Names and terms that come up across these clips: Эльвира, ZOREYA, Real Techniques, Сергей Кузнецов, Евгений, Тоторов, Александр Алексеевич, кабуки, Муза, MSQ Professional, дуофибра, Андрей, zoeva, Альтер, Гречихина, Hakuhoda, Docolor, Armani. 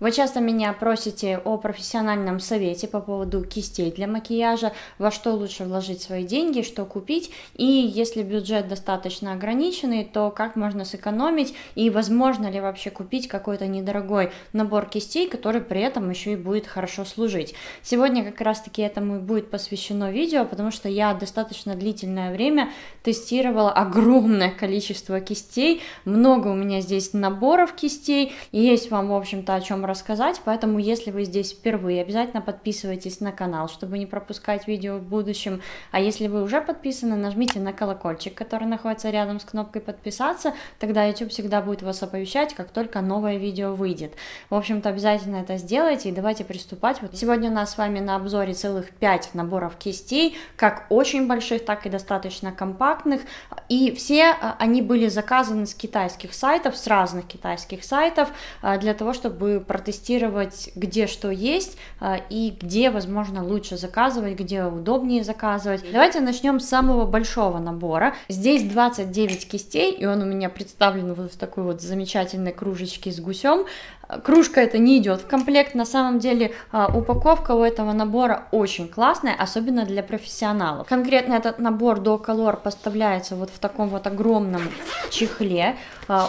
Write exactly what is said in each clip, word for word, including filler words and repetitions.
Вы часто меня просите о профессиональном совете по поводу кистей для макияжа, во что лучше вложить свои деньги, что купить, и если бюджет достаточно ограниченный, то как можно сэкономить и возможно ли вообще купить какой-то недорогой набор кистей, который при этом еще и будет хорошо служить. Сегодня как раз таки этому и будет посвящено видео, потому что я достаточно длительное время тестировала огромное количество кистей, много у меня здесь наборов кистей, и есть вам, в общем-то, о чем рассказать, поэтому если вы здесь впервые, обязательно подписывайтесь на канал, чтобы не пропускать видео в будущем, а если вы уже подписаны, нажмите на колокольчик, который находится рядом с кнопкой подписаться, тогда YouTube всегда будет вас оповещать, как только новое видео выйдет. В общем-то, обязательно это сделайте, и давайте приступать. Вот сегодня у нас с вами на обзоре целых пять наборов кистей, как очень больших, так и достаточно компактных, и все они были заказаны с китайских сайтов, с разных китайских сайтов, для того, чтобы протестировать, где что есть и где, возможно, лучше заказывать, где удобнее заказывать. Давайте начнем с самого большого набора. Здесь двадцать девять кистей, и он у меня представлен вот в такой вот замечательной кружечке с гусем. Кружка это не идет в комплект, на самом деле упаковка у этого набора очень классная, особенно для профессионалов. Конкретно этот набор Docolor поставляется вот в таком вот огромном чехле,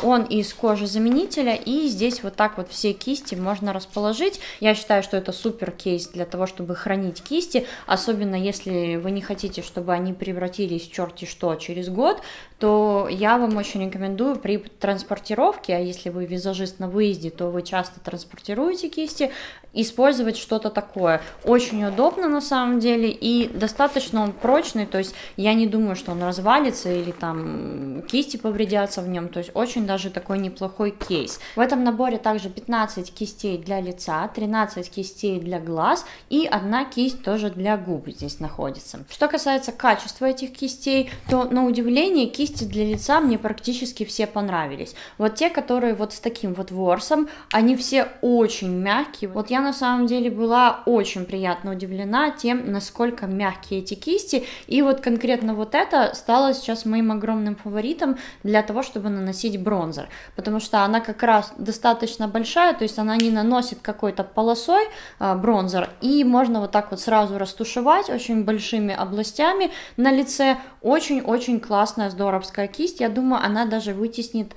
он из кожезаменителя, и здесь вот так вот все кисти можно расположить. Я считаю, что это супер кейс для того, чтобы хранить кисти, особенно если вы не хотите, чтобы они превратились в черти что через год, то я вам очень рекомендую при транспортировке, а если вы визажист на выезде, то вы часто транспортируете кисти, использовать что-то такое. Очень удобно на самом деле, и достаточно он прочный, то есть я не думаю, что он развалится или там кисти повредятся в нем, то есть очень даже такой неплохой кейс. В этом наборе также пятнадцать кистей для лица, тринадцать кистей для глаз и одна кисть тоже для губ здесь находится. Что касается качества этих кистей, то на удивление кисти для лица мне практически все понравились. Вот те, которые вот с таким вот ворсом, они все очень мягкие. Вот я на самом деле была очень приятно удивлена тем, насколько мягкие эти кисти, и вот конкретно вот это стало сейчас моим огромным фаворитом для того, чтобы наносить бронзер, потому что она как раз достаточно большая, то есть она не наносит какой-то полосой бронзер, и можно вот так вот сразу растушевать очень большими областями на лице. Очень-очень классная здоровская кисть, я думаю, она даже вытеснит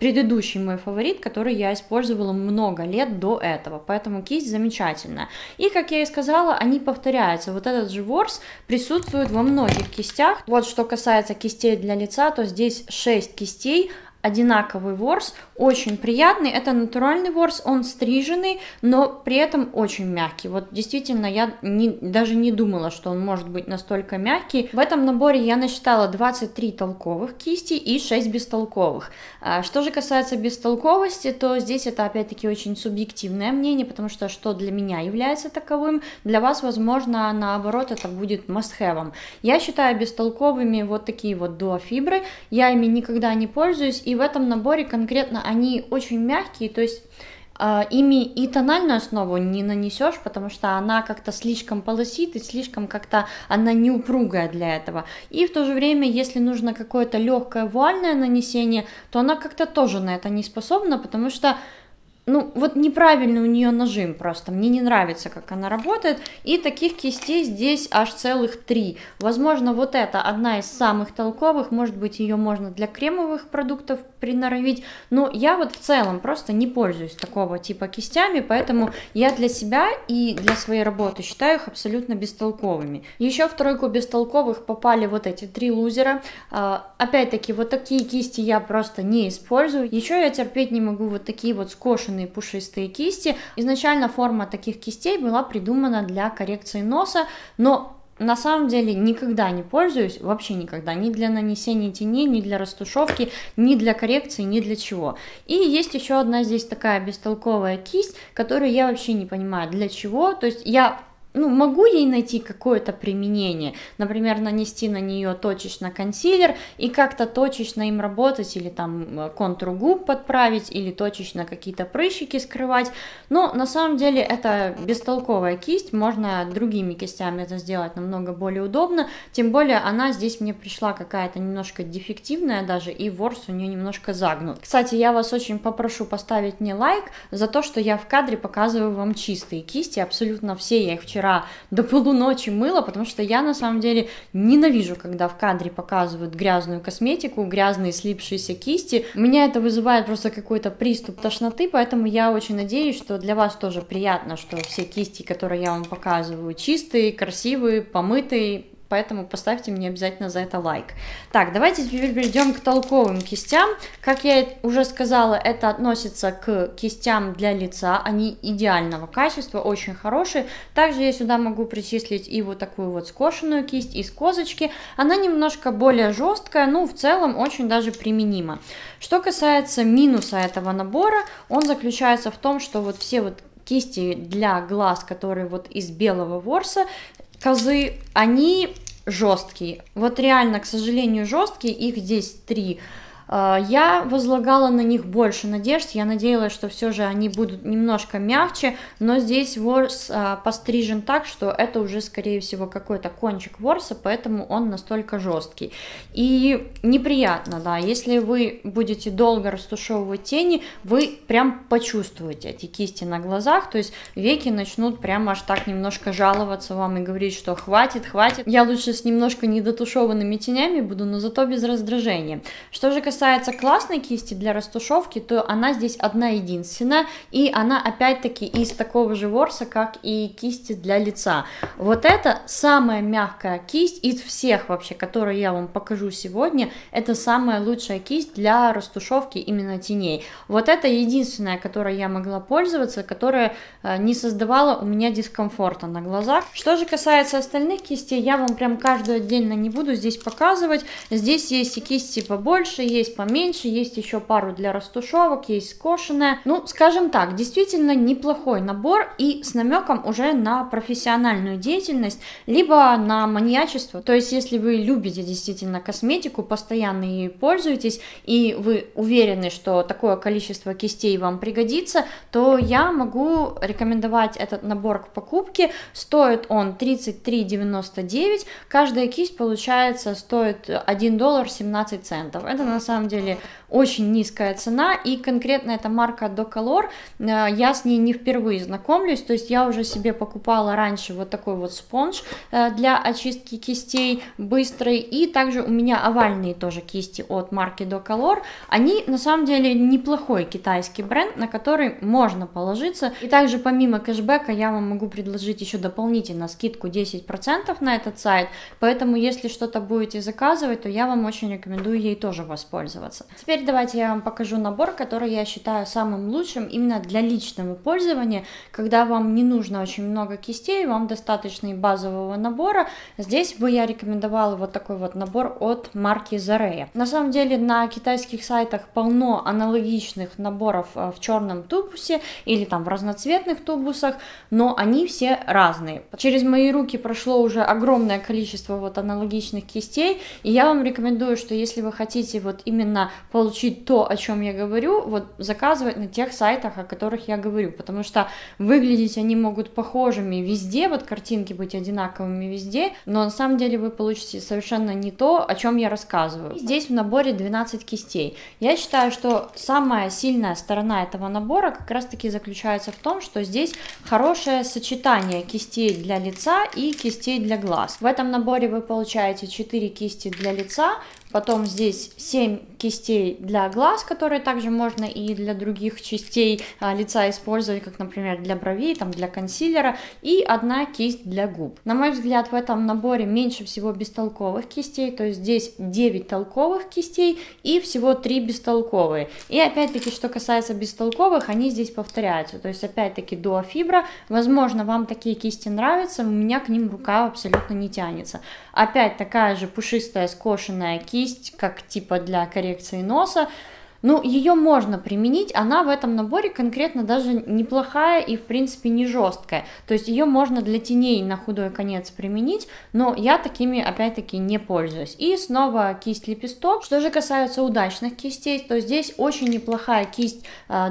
предыдущий мой фаворит, который я использовала много лет до этого, поэтому кисть замечательная. И, как я и сказала, они повторяются, вот этот же ворс присутствует во многих кистях. Вот что касается кистей для лица, то здесь шесть кистей, одинаковый ворс, очень приятный, это натуральный ворс, он стриженный, но при этом очень мягкий. Вот действительно я не, даже не думала, что он может быть настолько мягкий. В этом наборе я насчитала двадцать три толковых кисти и шесть бестолковых. Что же касается бестолковости, то здесь это опять-таки очень субъективное мнение, потому что что для меня является таковым, для вас, возможно, наоборот, это будет must-have. Я считаю бестолковыми вот такие вот дуофибры, я ими никогда не пользуюсь, и в этом наборе конкретно они очень мягкие, то есть ими и тональную основу не нанесешь, потому что она как-то слишком полосит и слишком как-то она не упругая для этого. И в то же время, если нужно какое-то легкое вуальное нанесение, то она как-то тоже на это не способна, потому что ну, вот неправильный у нее нажим просто, мне не нравится, как она работает, и таких кистей здесь аж целых три. Возможно, вот это одна из самых толковых, может быть, ее можно для кремовых продуктов приноровить, но я вот в целом просто не пользуюсь такого типа кистями, поэтому я для себя и для своей работы считаю их абсолютно бестолковыми. Еще в тройку бестолковых попали вот эти три лузера, опять-таки вот такие кисти я просто не использую, еще я терпеть не могу вот такие вот скошенные пушистые кисти. Изначально форма таких кистей была придумана для коррекции носа, но на самом деле никогда не пользуюсь, вообще никогда, ни для нанесения теней, ни для растушевки, ни для коррекции, ни для чего. И есть еще одна здесь такая бестолковая кисть, которую я вообще не понимаю для чего, то есть я ну, могу ей найти какое-то применение, например, нанести на нее точечно консилер и как-то точечно им работать, или там контур губ подправить, или точечно какие-то прыщики скрывать, но на самом деле это бестолковая кисть, можно другими кистями это сделать намного более удобно, тем более она здесь мне пришла какая-то немножко дефективная даже, и ворс у нее немножко загнут. Кстати, я вас очень попрошу поставить мне лайк за то, что я в кадре показываю вам чистые кисти, абсолютно все, я их вчера до полуночи мыла, потому что я на самом деле ненавижу, когда в кадре показывают грязную косметику, грязные слипшиеся кисти. У меня это вызывает просто какой-то приступ тошноты, поэтому я очень надеюсь, что для вас тоже приятно, что все кисти, которые я вам показываю, чистые, красивые, помытые. Поэтому поставьте мне обязательно за это лайк. Так, давайте теперь перейдем к толковым кистям. Как я уже сказала, это относится к кистям для лица. Они идеального качества, очень хорошие. Также я сюда могу причислить и вот такую вот скошенную кисть из козочки. Она немножко более жесткая, но в целом очень даже применима. Что касается минуса этого набора, он заключается в том, что вот все вот кисти для глаз, которые вот из белого ворса, козы, они жесткие, вот реально, к сожалению, жесткие, их здесь три. Я возлагала на них больше надежд, я надеялась, что все же они будут немножко мягче, но здесь ворс пострижен так, что это уже, скорее всего, какой-то кончик ворса, поэтому он настолько жесткий. И неприятно, да, если вы будете долго растушевывать тени, вы прям почувствуете эти кисти на глазах, то есть веки начнут прям аж так немножко жаловаться вам и говорить, что хватит, хватит, я лучше с немножко недотушеванными тенями буду, но зато без раздражения. Что же касается касается классной кисти для растушевки, то она здесь одна единственная, и она опять-таки из такого же ворса, как и кисти для лица. Вот это самая мягкая кисть из всех вообще, которые я вам покажу сегодня, это самая лучшая кисть для растушевки именно теней. Вот это единственная, которой я могла пользоваться, которая не создавала у меня дискомфорта на глазах. Что же касается остальных кистей, я вам прям каждую отдельно не буду здесь показывать. Здесь есть и кисти побольше, есть Есть поменьше, есть еще пару для растушевок, есть скошенная. Ну, скажем так, действительно неплохой набор и с намеком уже на профессиональную деятельность, либо на маньячество. То есть, если вы любите действительно косметику, постоянно ей пользуетесь, и вы уверены, что такое количество кистей вам пригодится, то я могу рекомендовать этот набор к покупке. Стоит он тридцать три девяносто девять, каждая кисть, получается, стоит один доллар семнадцать центов. Это на самом деле На самом деле очень низкая цена, и конкретно эта марка Docolor, я с ней не впервые знакомлюсь, то есть я уже себе покупала раньше вот такой вот спонж для очистки кистей быстрый, и также у меня овальные тоже кисти от марки Docolor, они на самом деле неплохой китайский бренд, на который можно положиться, и также помимо кэшбэка я вам могу предложить еще дополнительно скидку десять процентов на этот сайт, поэтому если что-то будете заказывать, то я вам очень рекомендую ей тоже воспользоваться. Теперь давайте я вам покажу набор, который я считаю самым лучшим именно для личного пользования, когда вам не нужно очень много кистей, вам достаточно и базового набора. Здесь бы я рекомендовала вот такой вот набор от марки ZOREYA. На самом деле на китайских сайтах полно аналогичных наборов в черном тубусе или там в разноцветных тубусах, но они все разные. Через мои руки прошло уже огромное количество вот аналогичных кистей, и я вам рекомендую, что если вы хотите вот именно получить то, о чем я говорю, вот заказывать на тех сайтах, о которых я говорю, потому что выглядеть они могут похожими везде, вот картинки быть одинаковыми везде, но на самом деле вы получите совершенно не то, о чем я рассказываю. И здесь в наборе двенадцать кистей. Я считаю, что самая сильная сторона этого набора как раз таки заключается в том, что здесь хорошее сочетание кистей для лица и кистей для глаз. В этом наборе вы получаете четыре кисти для лица, потом здесь семь кистей для глаз, которые также можно и для других частей лица использовать, как, например, для бровей, там, для консилера, и одна кисть для губ. На мой взгляд, в этом наборе меньше всего бестолковых кистей, то есть здесь девять толковых кистей и всего три бестолковые. И опять-таки, что касается бестолковых, они здесь повторяются, то есть опять-таки дуофибра, возможно, вам такие кисти нравятся, у меня к ним рука абсолютно не тянется. Опять такая же пушистая скошенная кисть, как типа для коррекции носа. Ну, ее можно применить, она в этом наборе конкретно даже неплохая и, в принципе, не жесткая. То есть ее можно для теней на худой конец применить, но я такими, опять-таки, не пользуюсь. И снова кисть-лепесток. Что же касается удачных кистей, то здесь очень неплохая кисть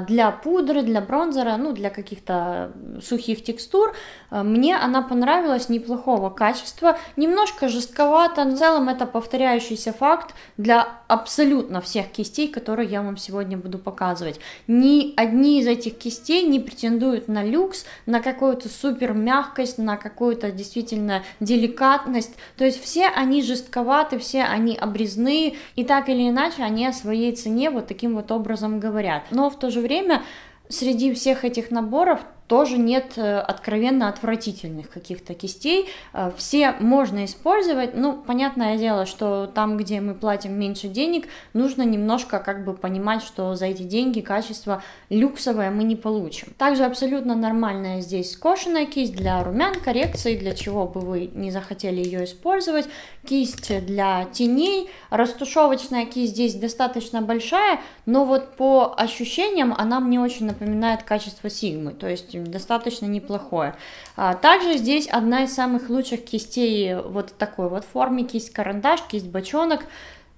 для пудры, для бронзера, ну, для каких-то сухих текстур. Мне она понравилась, неплохого качества, немножко жестковато, но в целом это повторяющийся факт для абсолютно всех кистей, которые я вам сегодня буду показывать. Ни одни из этих кистей не претендуют на люкс, на какую-то супер мягкость, на какую-то действительно деликатность, то есть все они жестковаты, все они обрезные, и так или иначе они о своей цене вот таким вот образом говорят. Но в то же время среди всех этих наборов тоже нет откровенно отвратительных каких-то кистей, все можно использовать. Ну, понятное дело, что там, где мы платим меньше денег, нужно немножко как бы понимать, что за эти деньги качество люксовое мы не получим. Также абсолютно нормальная здесь скошенная кисть для румян, коррекции, для чего бы вы не захотели ее использовать, кисть для теней, растушевочная кисть здесь достаточно большая, но вот по ощущениям она мне очень напоминает качество Сигмы, то есть достаточно неплохое. Также здесь одна из самых лучших кистей вот в такой вот форме, кисть-карандаш, кисть-бочонок.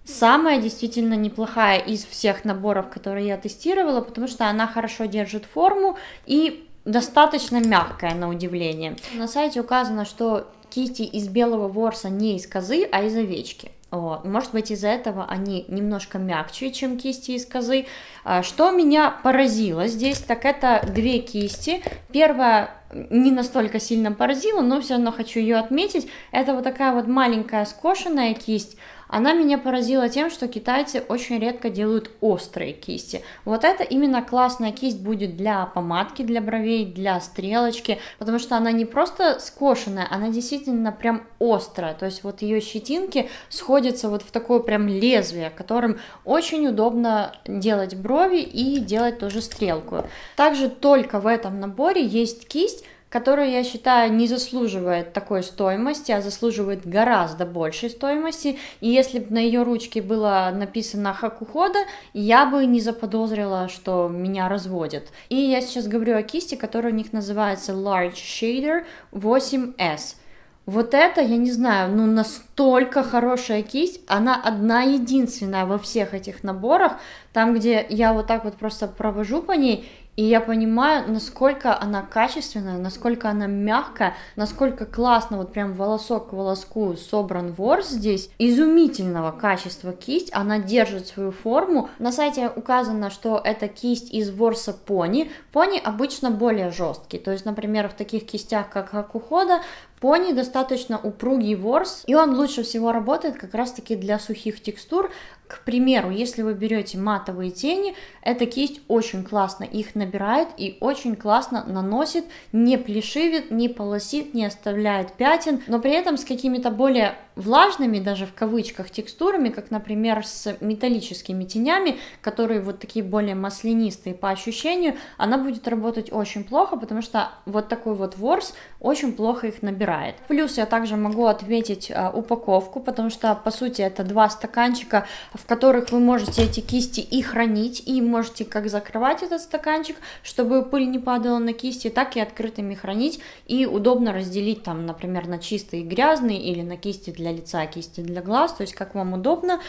Самая действительно неплохая из всех наборов, которые я тестировала, потому что она хорошо держит форму и достаточно мягкая, на удивление. На сайте указано, что кисти из белого ворса не из козы, а из овечки. Вот. Может быть, из-за этого они немножко мягче, чем кисти из козы. Что меня поразило здесь, так это две кисти. Первая не настолько сильно поразила, но все равно хочу ее отметить. Это вот такая вот маленькая скошенная кисть. Она меня поразила тем, что китайцы очень редко делают острые кисти. Вот это именно классная кисть будет для помадки, для бровей, для стрелочки, потому что она не просто скошенная, она действительно прям острая. То есть вот ее щетинки сходятся вот в такое прям лезвие, которым очень удобно делать брови и делать тоже стрелку. Также только в этом наборе есть кисть, которая, я считаю, не заслуживает такой стоимости, а заслуживает гораздо большей стоимости. И если бы на ее ручке было написано Хакухода, я бы не заподозрила, что меня разводят. И я сейчас говорю о кисти, которая у них называется Large Shader восемь эс. Вот это, я не знаю, ну настолько хорошая кисть, она одна единственная во всех этих наборах, там, где я вот так вот просто провожу по ней, и я понимаю, насколько она качественная, насколько она мягкая, насколько классно вот прям волосок к волоску собран ворс здесь. Изумительного качества кисть, она держит свою форму. На сайте указано, что это кисть из ворса пони. Пони обычно более жесткий, то есть, например, в таких кистях, как Хакухода, пони достаточно упругий ворс, и он лучше всего работает как раз-таки для сухих текстур. К примеру, если вы берете матовые тени, эта кисть очень классно их набирает и очень классно наносит, не плешивит, не полосит, не оставляет пятен, но при этом с какими-то более влажными, даже в кавычках, текстурами, как, например, с металлическими тенями, которые вот такие более маслянистые по ощущению, она будет работать очень плохо, потому что вот такой вот ворс очень плохо их набирает. Плюс я также могу отметить а, упаковку, потому что, по сути, это два стаканчика, в которых вы можете эти кисти и хранить, и можете как закрывать этот стаканчик, чтобы пыль не падала на кисти, так и открытыми хранить, и удобно разделить там, например, на чистые и грязные, или на кисти для лица, кисти для глаз, то есть как вам удобно.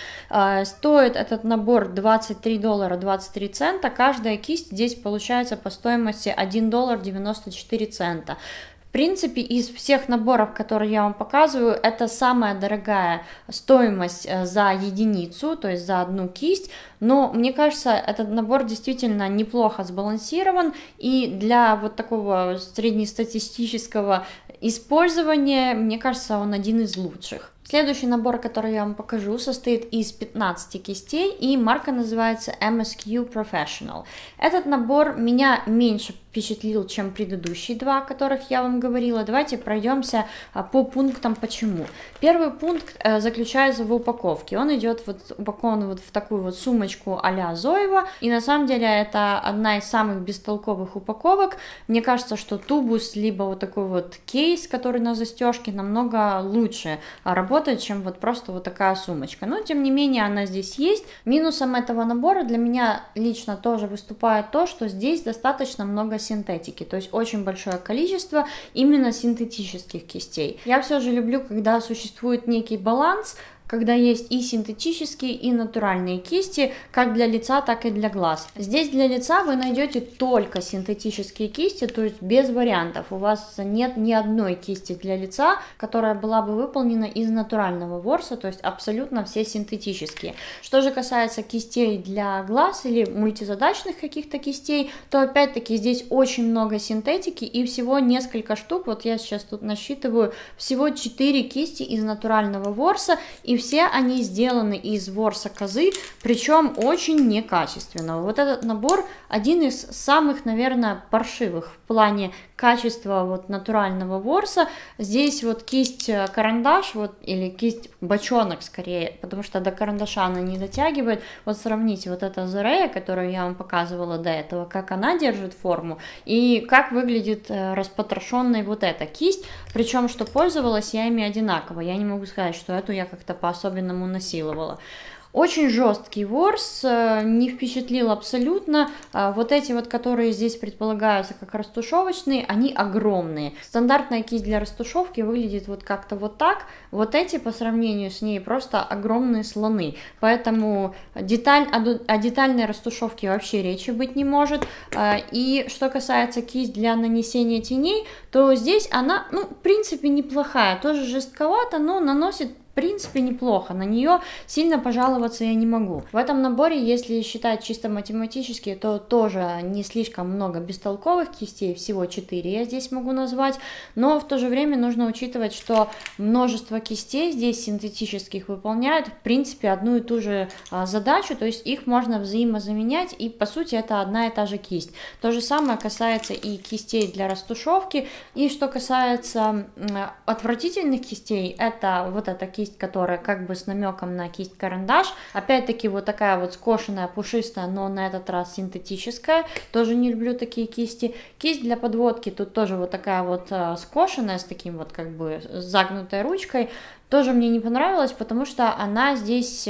Стоит этот набор двадцать три доллара двадцать три цента, каждая кисть здесь получается по стоимости один доллар девяносто четыре цента. В принципе, из всех наборов, которые я вам показываю, это самая дорогая стоимость за единицу, то есть за одну кисть, но мне кажется, этот набор действительно неплохо сбалансирован, и для вот такого среднестатистического использования, мне кажется, он один из лучших. Следующий набор, который я вам покажу, состоит из пятнадцати кистей, и марка называется эм эс кью Professional. Этот набор меня меньше впечатлил, чем предыдущие два, о которых я вам говорила. Давайте пройдемся по пунктам почему. Первый пункт заключается в упаковке. Он идет вот упакован вот в такую вот сумочку а-ля Зоева. И на самом деле это одна из самых бестолковых упаковок. Мне кажется, что тубус, либо вот такой вот кейс, который на застежке, намного лучше работает, чем вот просто вот такая сумочка. Но тем не менее она здесь есть. Минусом этого набора для меня лично тоже выступает то, что здесь достаточно много синтетики, то есть очень большое количество именно синтетических кистей. Я все же люблю, когда существует некий баланс, когда есть и синтетические, и натуральные кисти, как для лица, так и для глаз. Здесь для лица вы найдете только синтетические кисти, то есть без вариантов. У вас нет ни одной кисти для лица, которая была бы выполнена из натурального ворса, то есть абсолютно все синтетические. Что же касается кистей для глаз или мультизадачных каких-то кистей, то опять-таки здесь очень много синтетики и всего несколько штук. Вот я сейчас тут насчитываю всего четыре кисти из натурального ворса, и И все они сделаны из ворса козы, причем очень некачественного. Вот этот набор один из самых, наверное, паршивых в плане качества вот натурального ворса. Здесь вот кисть-карандаш, вот, или кисть-бочонок скорее, потому что до карандаша она не дотягивает. Вот сравните вот это ZOREYA, которую я вам показывала до этого, как она держит форму и как выглядит распотрошенная вот эта кисть. Причем, что пользовалась я ими одинаково. Я не могу сказать, что эту я как-то по-особенному насиловала. Очень жесткий ворс, не впечатлил абсолютно. Вот эти вот, которые здесь предполагаются как растушевочные, они огромные. Стандартная кисть для растушевки выглядит вот как-то вот так. Вот эти по сравнению с ней просто огромные слоны. Поэтому деталь, о детальной растушевке вообще речи быть не может. И что касается кисть для нанесения теней, то здесь она, ну, в принципе, неплохая. Тоже жестковато, но наносит в принципе неплохо, на нее сильно пожаловаться я не могу. В этом наборе, если считать чисто математически, то тоже не слишком много бестолковых кистей, всего четыре я здесь могу назвать, но в то же время нужно учитывать, что множество кистей здесь синтетических выполняют в принципе одну и ту же задачу, то есть их можно взаимозаменять, и по сути это одна и та же кисть. То же самое касается и кистей для растушевки. И что касается отвратительных кистей, это вот эта кисть, которая как бы с намеком на кисть-карандаш. Опять-таки вот такая вот скошенная, пушистая, но на этот раз синтетическая. Тоже не люблю такие кисти. Кисть для подводки тут тоже вот такая вот скошенная, с таким вот как бы загнутой ручкой. Тоже мне не понравилось, потому что она здесь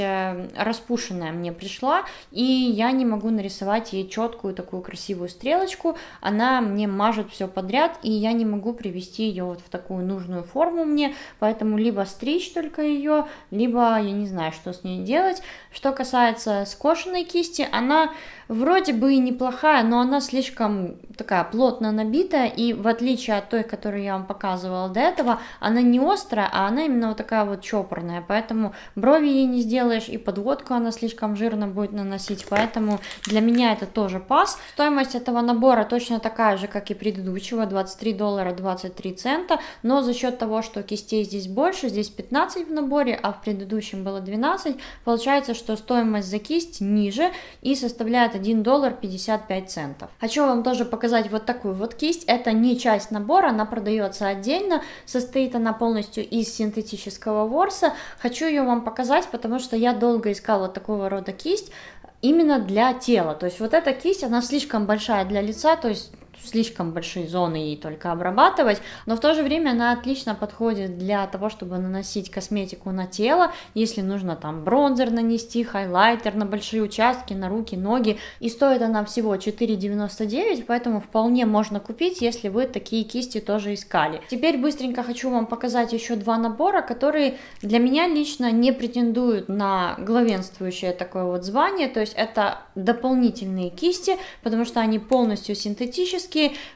распушенная мне пришла, и я не могу нарисовать ей четкую такую красивую стрелочку. Она мне мажет все подряд, и я не могу привести ее вот в такую нужную форму мне, поэтому либо стричь только ее, либо я не знаю, что с ней делать. Что касается скошенной кисти, она вроде бы и неплохая, но она слишком такая плотно набитая, и в отличие от той, которую я вам показывала до этого, она не острая, а она именно вот такая вот чопорная, поэтому брови ей не сделаешь, и подводку она слишком жирно будет наносить, поэтому для меня это тоже пас. Стоимость этого набора точно такая же, как и предыдущего, двадцать три доллара двадцать три цента, но за счет того, что кистей здесь больше, здесь пятнадцать в наборе, а в предыдущем было двенадцать, получается, что стоимость за кисть ниже и составляет один доллар пятьдесят пять центов. Хочу вам тоже показать вот такую вот кисть. Это не часть набора, она продается отдельно, состоит она полностью из синтетического ворса. Хочу ее вам показать, потому что я долго искала такого рода кисть именно для тела. То есть вот эта кисть, она слишком большая для лица, то есть слишком большие зоны ей только обрабатывать, но в то же время она отлично подходит для того, чтобы наносить косметику на тело, если нужно там бронзер нанести, хайлайтер на большие участки, на руки, ноги. И стоит она всего четыре девяносто девять, поэтому вполне можно купить, если вы такие кисти тоже искали. Теперь быстренько хочу вам показать еще два набора, которые для меня лично не претендуют на главенствующее такое вот звание, то есть это дополнительные кисти, потому что они полностью синтетические.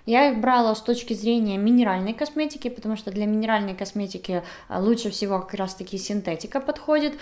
Я их брала с точки зрения минеральной косметики, потому что для минеральной косметики лучше всего как раз таки синтетика подходит.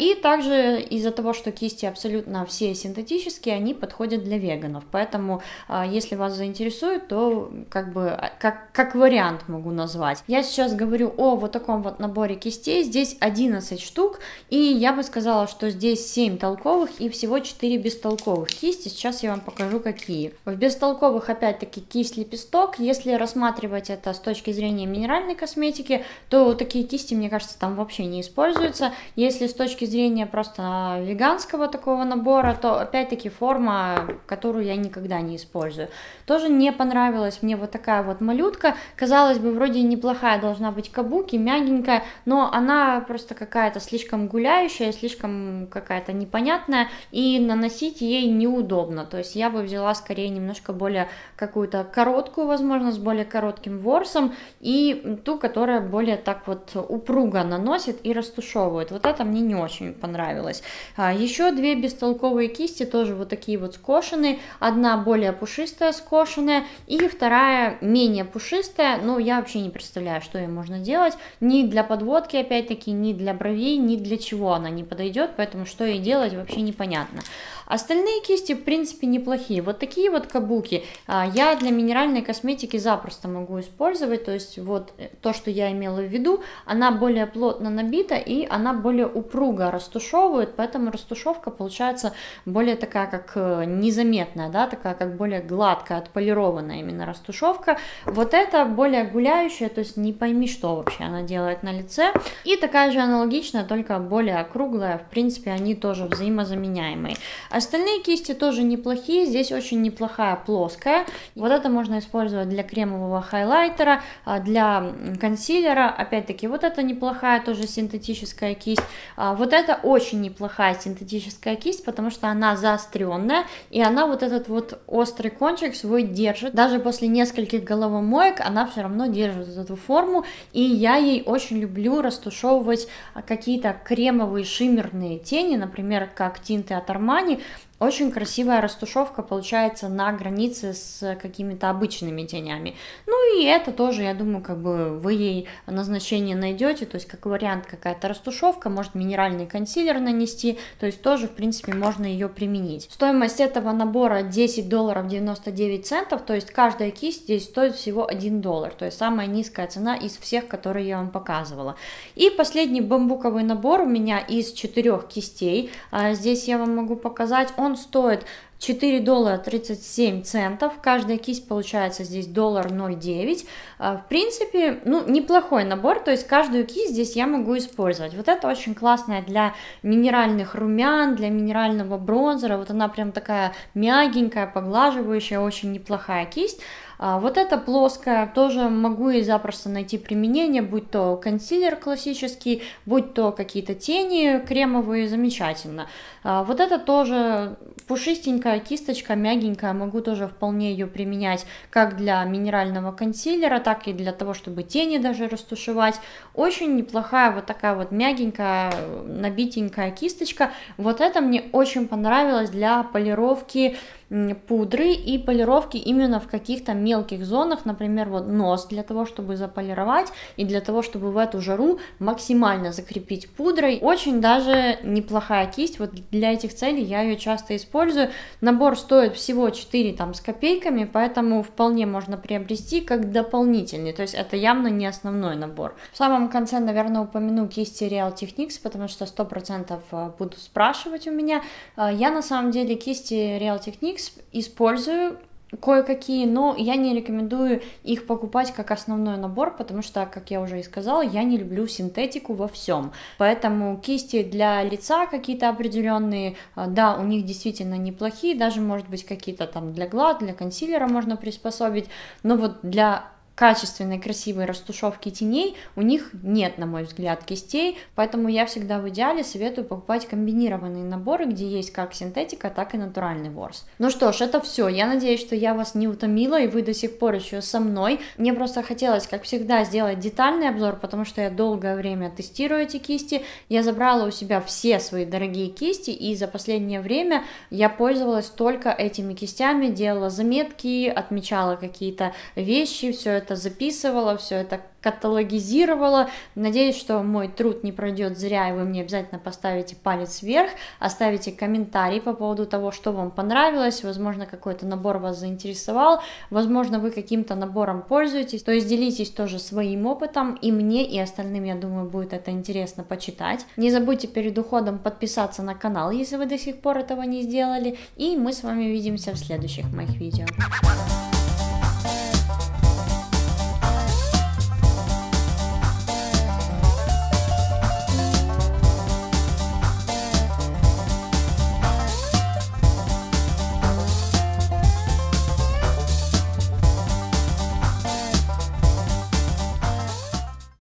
И также из-за того, что кисти абсолютно все синтетические, они подходят для веганов. Поэтому, если вас заинтересует, то как бы как, как вариант могу назвать. Я сейчас говорю о вот таком вот наборе кистей. Здесь одиннадцать штук, и я бы сказала, что здесь семь толковых и всего четыре бестолковых кисти. Сейчас я вам покажу, какие. В бестолковых опять-таки опять-таки кисть-лепесток, если рассматривать это с точки зрения минеральной косметики, то вот такие кисти, мне кажется, там вообще не используются. Если с точки зрения просто веганского такого набора, то опять-таки форма, которую я никогда не использую. Тоже не понравилась мне вот такая вот малютка. Казалось бы, вроде неплохая должна быть кабуки, мягенькая, но она просто какая-то слишком гуляющая, слишком какая-то непонятная, и наносить ей неудобно. То есть я бы взяла скорее немножко более какую-то короткую, возможно, с более коротким ворсом, и ту, которая более так вот упруго наносит и растушевывает. Вот это мне не очень понравилось. А еще две бестолковые кисти, тоже вот такие вот скошенные. Одна более пушистая, скошенная, и вторая менее пушистая. Но я вообще не представляю, что ей можно делать. Ни для подводки, опять-таки, ни для бровей, ни для чего она не подойдет. Поэтому что ей делать, вообще непонятно. Остальные кисти, в принципе, неплохие. Вот такие вот кабуки я для минеральной косметики запросто могу использовать. То есть вот то, что я имела в виду, она более плотно набита и она более упруго растушевывает, поэтому растушевка получается более такая, как незаметная, да, такая, как более гладкая, отполированная именно растушевка. Вот это более гуляющая, то есть не пойми, что вообще она делает на лице. И такая же аналогичная, только более круглая. В принципе, они тоже взаимозаменяемые. Остальные кисти тоже неплохие, здесь очень неплохая плоская. Вот это можно использовать для кремового хайлайтера, для консилера. Опять-таки, вот это неплохая тоже синтетическая кисть. Вот это очень неплохая синтетическая кисть, потому что она заостренная, и она вот этот вот острый кончик свой держит. Даже после нескольких головомоек она все равно держит эту форму, и я ей очень люблю растушевывать какие-то кремовые шиммерные тени, например, как тинты от Armani. Очень красивая растушевка получается на границе с какими-то обычными тенями. Ну и это тоже, я думаю, как бы вы ей назначение найдете, то есть как вариант какая-то растушевка, может минеральный консилер нанести, то есть тоже в принципе можно ее применить. Стоимость этого набора десять долларов девяносто девять центов, то есть каждая кисть здесь стоит всего один доллар, то есть самая низкая цена из всех, которые я вам показывала. И последний бамбуковый набор у меня из четырех кистей, здесь я вам могу показать, он Он стоит четыре доллара тридцать семь центов, каждая кисть получается здесь один доллар ноль девять. В принципе, ну, неплохой набор, то есть каждую кисть здесь я могу использовать. Вот это очень классная для минеральных румян, для минерального бронзера, вот она прям такая мягенькая, поглаживающая, очень неплохая кисть. Вот эта плоская, тоже могу и запросто найти применение, будь то консилер классический, будь то какие-то тени кремовые, замечательно. Вот это тоже пушистенькая кисточка, мягенькая, могу тоже вполне ее применять как для минерального консилера, так и для того, чтобы тени даже растушевать. Очень неплохая вот такая вот мягенькая, набитенькая кисточка. Вот это мне очень понравилось для полировки пудры и полировки именно в каких-то мелких зонах, например, вот нос, для того, чтобы заполировать и для того, чтобы в эту жару максимально закрепить пудрой. Очень даже неплохая кисть, вот для этих целей я ее часто использую. Набор стоит всего четыре там с копейками, поэтому вполне можно приобрести как дополнительный, то есть это явно не основной набор. В самом конце, наверное, упомяну кисти Real Techniques, потому что сто процентов буду спрашивать у меня. Я на самом деле кисти Real Techniques использую кое-какие, но я не рекомендую их покупать как основной набор, потому что, как я уже и сказала, я не люблю синтетику во всем. Поэтому кисти для лица какие-то определенные, да, у них действительно неплохие, даже, может быть, какие-то там для глаз, для консилера можно приспособить, но вот для качественной, красивой растушевки теней у них нет, на мой взгляд, кистей, поэтому я всегда в идеале советую покупать комбинированные наборы, где есть как синтетика, так и натуральный ворс. Ну что ж, это все. Я надеюсь, что я вас не утомила, и вы до сих пор еще со мной. Мне просто хотелось, как всегда, сделать детальный обзор, потому что я долгое время тестирую эти кисти. Я забрала у себя все свои дорогие кисти, и за последнее время я пользовалась только этими кистями, делала заметки, отмечала какие-то вещи, все это записывала, все это каталогизировала. Надеюсь, что мой труд не пройдет зря, и вы мне обязательно поставите палец вверх, оставите комментарий по поводу того, что вам понравилось, возможно, какой-то набор вас заинтересовал, возможно, вы каким-то набором пользуетесь, то есть делитесь тоже своим опытом, и мне, и остальным, я думаю, будет это интересно почитать. Не забудьте перед уходом подписаться на канал, если вы до сих пор этого не сделали, и мы с вами увидимся в следующих моих видео.